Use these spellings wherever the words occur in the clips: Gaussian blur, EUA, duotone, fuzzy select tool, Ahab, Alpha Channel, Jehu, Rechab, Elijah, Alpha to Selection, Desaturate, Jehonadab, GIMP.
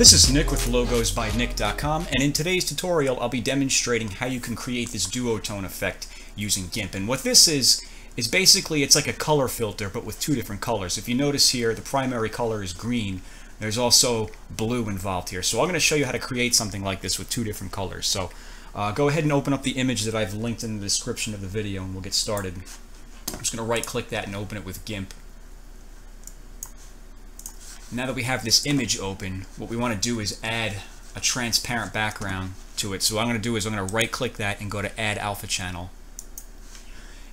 This is Nick with Logos by Nick.com, and in today's tutorial I'll be demonstrating how you can create this duotone effect using GIMP. And what this is basically it's like a color filter but with two different colors. If you notice here, the primary color is green. There's also blue involved here. So I'm going to show you how to create something like this with two different colors. So go ahead and open up the image that I've linked in the description of the video and we'll get started. I'm just going to right click that and open it with GIMP. Now that we have this image open, what we want to do is add a transparent background to it. So what I'm going to do is I'm going to right click that and go to Add Alpha Channel.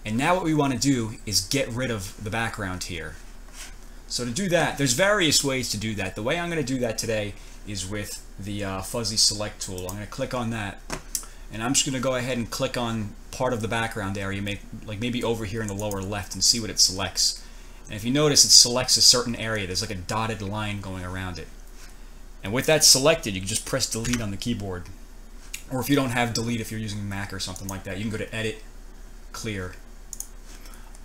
And now what we want to do is get rid of the background here. So to do that, there's various ways to do that. The way I'm going to do that today is with the fuzzy select tool. I'm going to click on that, and I'm just going to go ahead and click on part of the background area, maybe over here in the lower left, and see what it selects. And if you notice, it selects a certain area. There's like a dotted line going around it. And with that selected, you can just press delete on the keyboard. Or if you don't have delete, if you're using Mac or something like that, you can go to Edit, Clear.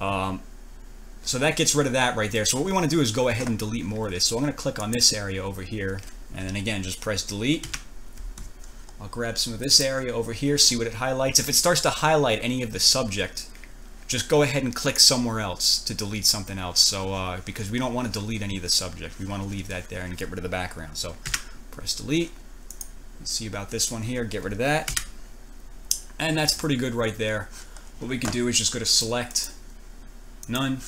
So that gets rid of that right there. So what we want to do is go ahead and delete more of this. So I'm going to click on this area over here, and then again, just press delete. I'll grab some of this area over here, see what it highlights. If it starts to highlight any of the subject, just go ahead and click somewhere else to delete something else. So because we don't want to delete any of the subject, we want to leave that there and get rid of the background. So press delete. Let's see about this one here. Get rid of that. And that's pretty good right there. What we can do is just go to select, none.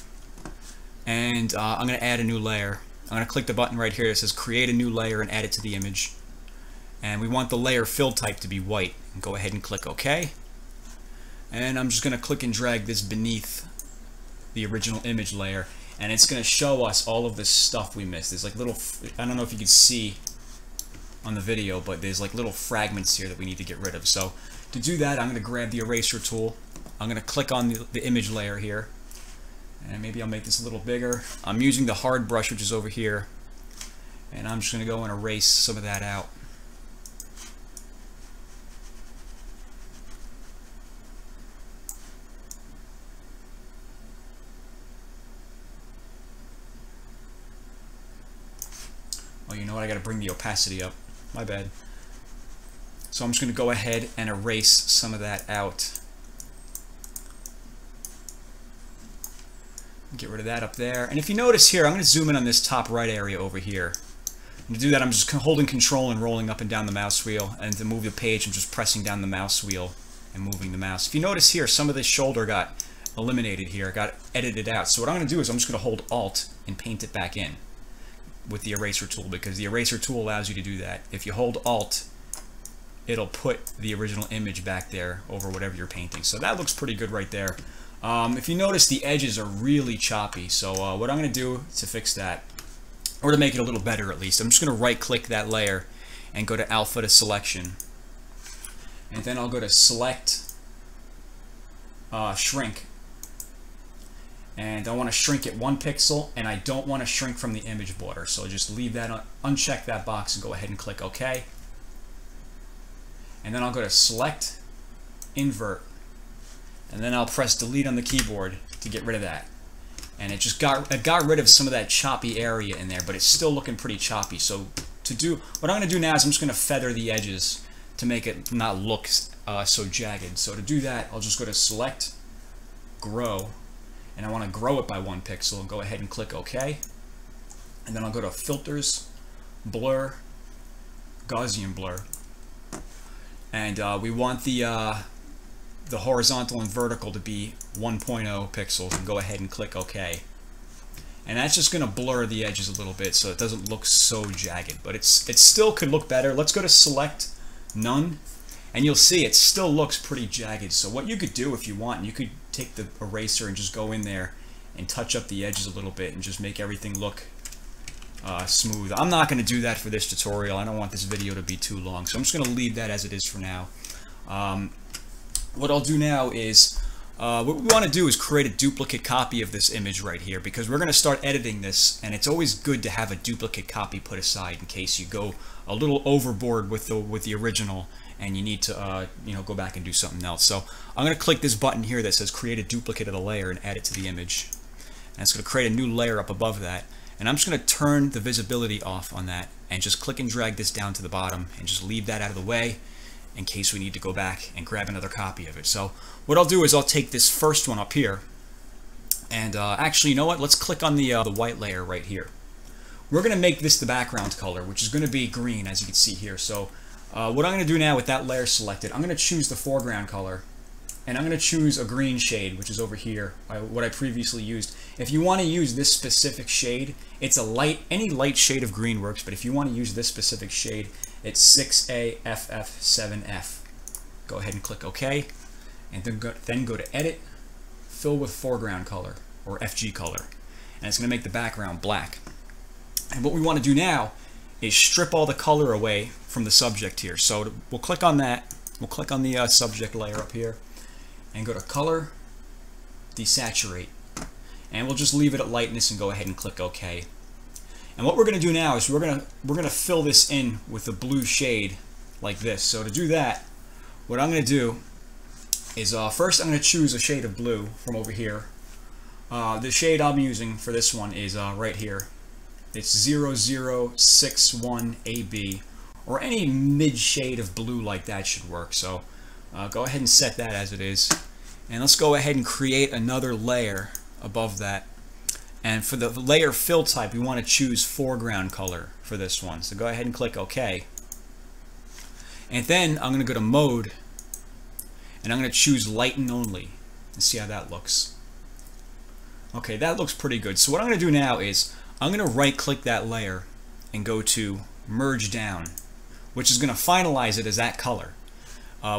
And I'm going to add a new layer. I'm going to click the button right here that says create a new layer and add it to the image. And we want the layer fill type to be white. And go ahead and click OK. And I'm just going to click and drag this beneath the original image layer. And it's going to show us all of this stuff we missed. There's like little, I don't know if you can see on the video, but there's like little fragments here that we need to get rid of. So to do that, I'm going to grab the eraser tool. I'm going to click on the image layer here. And maybe I'll make this a little bigger. I'm using the hard brush, which is over here. And I'm just going to go and erase some of that out. Oh, you know what? I got to bring the opacity up. My bad. So I'm just going to go ahead and erase some of that out. Get rid of that up there. And if you notice here, I'm going to zoom in on this top right area over here. And to do that, I'm just holding control and rolling up and down the mouse wheel. And to move the page, I'm just pressing down the mouse wheel and moving the mouse. If you notice here, some of this shoulder got eliminated here, got edited out. So what I'm going to do is I'm just going to hold Alt and paint it back in with the eraser tool, because the eraser tool allows you to do that. If you hold Alt, it'll put the original image back there over whatever you're painting. So that looks pretty good right there. If you notice, the edges are really choppy, so what I'm going to do to fix that, or to make it a little better at least, I'm just going to right-click that layer and go to Alpha to Selection. And then I'll go to Select, Shrink. And I want to shrink it 1 pixel, and I don't want to shrink from the image border, so just leave that, uncheck that box and go ahead and click OK. And then I'll go to Select, Invert. And then I'll press delete on the keyboard to get rid of that. And it just got rid of some of that choppy area in there, but it's still looking pretty choppy. So to do, what I'm going to do now is I'm just going to feather the edges to make it not look so jagged. So to do that, I'll just go to Select, Grow, and I want to grow it by 1 pixel, and go ahead and click OK. And then I'll go to Filters, Blur, Gaussian Blur. And we want the horizontal and vertical to be 1.0 pixels, and go ahead and click OK. And that's just going to blur the edges a little bit so it doesn't look so jagged, but it still could look better. Let's go to Select, None, and you'll see it still looks pretty jagged. So what you could do if you want, you could take the eraser and just go in there and touch up the edges a little bit and just make everything look smooth. I'm not going to do that for this tutorial. I don't want this video to be too long, so I'm just going to leave that as it is for now. What I'll do now is, what we want to do is create a duplicate copy of this image right here, because we're going to start editing this, and it's always good to have a duplicate copy put aside in case you go a little overboard with the original and you need to go back and do something else. So I'm going to click this button here that says create a duplicate of the layer and add it to the image. And it's going to create a new layer up above that. And I'm just going to turn the visibility off on that and just click and drag this down to the bottom and just leave that out of the way in case we need to go back and grab another copy of it. So what I'll do is I'll take this first one up here and actually, you know what? Let's click on the white layer right here. We're going to make this the background color, which is going to be green, as you can see here. So what I'm going to do now with that layer selected, I'm going to choose the foreground color. And I'm going to choose a green shade, which is over here, what I previously used. If you want to use this specific shade, it's a light, any light shade of green works, but if you want to use this specific shade, it's 6AFF7F. Go ahead and click OK, and then go to Edit, Fill with Foreground Color, or FG Color, and it's going to make the background black. And what we want to do now is strip all the color away from the subject here. So we'll click on that, we'll click on the subject layer up here, and go to Color, Desaturate, and we'll just leave it at lightness and go ahead and click OK. And what we're going to do now is we're going to fill this in with a blue shade like this. So to do that, what I'm going to do is first I'm going to choose a shade of blue from over here. The shade I'm using for this one is right here. It's 0061 AB, or any mid shade of blue like that should work. So go ahead and set that as it is, and let's go ahead and create another layer above that. And for the layer fill type, we want to choose foreground color for this one. So go ahead and click OK, and then I'm going to go to Mode, and I'm going to choose Lighten Only and see how that looks. Okay, that looks pretty good. So what I'm going to do now is I'm going to right click that layer and go to Merge Down, which is going to finalize it as that color.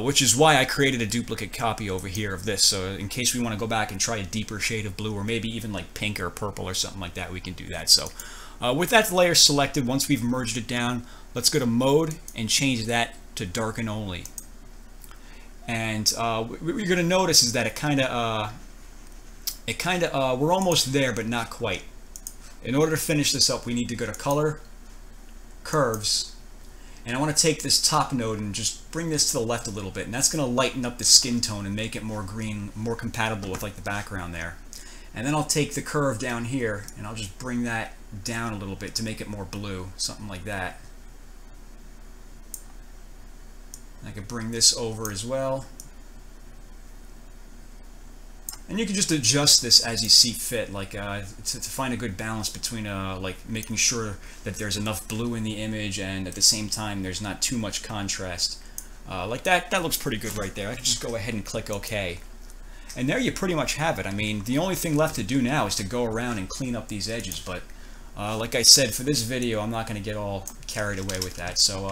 Which is why I created a duplicate copy over here of this, so in case we want to go back and try a deeper shade of blue, or maybe even like pink or purple or something like that, we can do that. So with that layer selected, once we've merged it down, let's go to Mode and change that to Darken Only. And what you're going to notice is that it kind of we're almost there, but not quite. In order to finish this up, we need to go to Color, Curves, and I want to take this top node and just bring this to the left a little bit, and that's going to lighten up the skin tone and make it more green, more compatible with like the background there. And then I'll take the curve down here and I'll just bring that down a little bit to make it more blue, something like that. And I could bring this over as well. And you can just adjust this as you see fit, like to find a good balance between like making sure that there's enough blue in the image and at the same time there's not too much contrast. Like that looks pretty good right there. I can just go ahead and click OK. And there you pretty much have it. I mean, the only thing left to do now is to go around and clean up these edges, but like I said, for this video I'm not going to get all carried away with that, so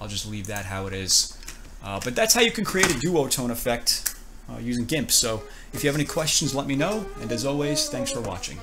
I'll just leave that how it is. But that's how you can create a duotone effect using GIMP. So if you have any questions, let me know, and as always, thanks for watching.